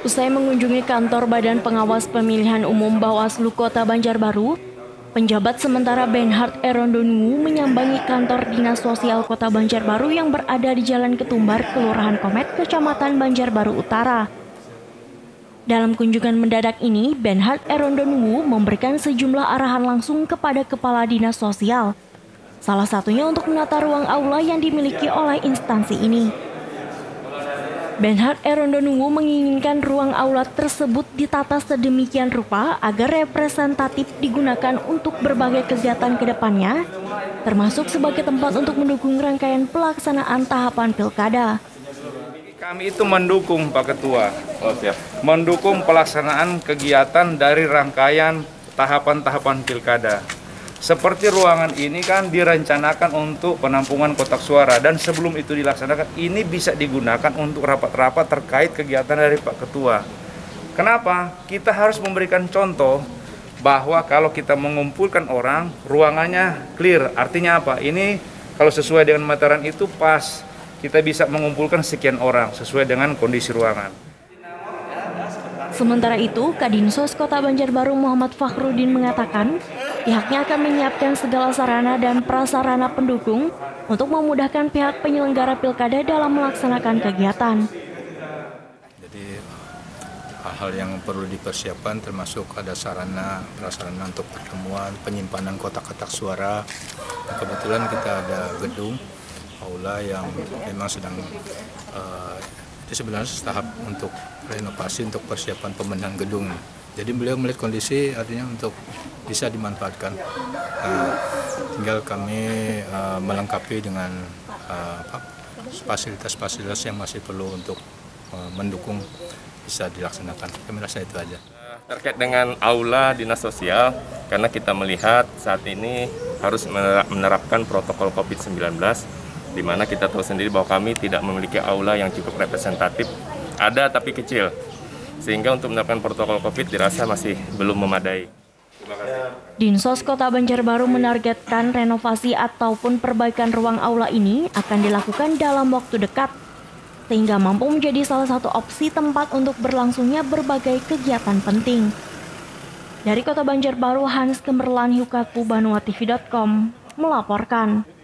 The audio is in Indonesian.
Usai mengunjungi kantor Badan Pengawas Pemilihan Umum Bawaslu Kota Banjarbaru, penjabat sementara Bernhard E Rondonuwu menyambangi kantor Dinas Sosial Kota Banjarbaru yang berada di Jalan Ketumbar, Kelurahan Komet, Kecamatan Banjarbaru Utara. Dalam kunjungan mendadak ini, Bernhard E Rondonuwu memberikan sejumlah arahan langsung kepada Kepala Dinas Sosial, salah satunya untuk menata ruang aula yang dimiliki oleh instansi ini. Bernhard E Rondonuwu menginginkan ruang aula tersebut ditata sedemikian rupa agar representatif digunakan untuk berbagai kegiatan ke depannya, termasuk sebagai tempat untuk mendukung rangkaian pelaksanaan tahapan pilkada. Kami itu mendukung Pak Ketua, mendukung pelaksanaan kegiatan dari rangkaian tahapan-tahapan pilkada. Seperti ruangan ini kan direncanakan untuk penampungan kotak suara, dan sebelum itu dilaksanakan ini bisa digunakan untuk rapat-rapat terkait kegiatan dari Pak Ketua. Kenapa? Kita harus memberikan contoh bahwa kalau kita mengumpulkan orang, ruangannya clear. Artinya apa? Ini kalau sesuai dengan materan itu pas, kita bisa mengumpulkan sekian orang sesuai dengan kondisi ruangan. Sementara itu, Kadinsos Kota Banjarbaru Muhammad Fahrudin mengatakan pihaknya akan menyiapkan segala sarana dan prasarana pendukung untuk memudahkan pihak penyelenggara pilkada dalam melaksanakan kegiatan. Jadi hal-hal yang perlu dipersiapkan termasuk ada sarana prasarana untuk pertemuan, penyimpanan kotak-kotak suara. Kebetulan kita ada gedung aula yang memang sedang itu sebenarnya tahap untuk renovasi untuk persiapan pembenahan gedung. Jadi beliau melihat kondisi artinya untuk bisa dimanfaatkan. Tinggal kami melengkapi dengan fasilitas-fasilitas yang masih perlu untuk mendukung bisa dilaksanakan. Kami rasa itu aja. Terkait dengan aula Dinas Sosial, karena kita melihat saat ini harus menerapkan protokol COVID-19, di mana kita tahu sendiri bahwa kami tidak memiliki aula yang cukup representatif, ada tapi kecil, sehingga untuk menerapkan protokol COVID dirasa masih belum memadai. Dinsos Kota Banjarbaru menargetkan renovasi ataupun perbaikan ruang aula ini akan dilakukan dalam waktu dekat, sehingga mampu menjadi salah satu opsi tempat untuk berlangsungnya berbagai kegiatan penting. Dari Kota Banjarbaru, Hans Kemerlan, Banuatv.com melaporkan.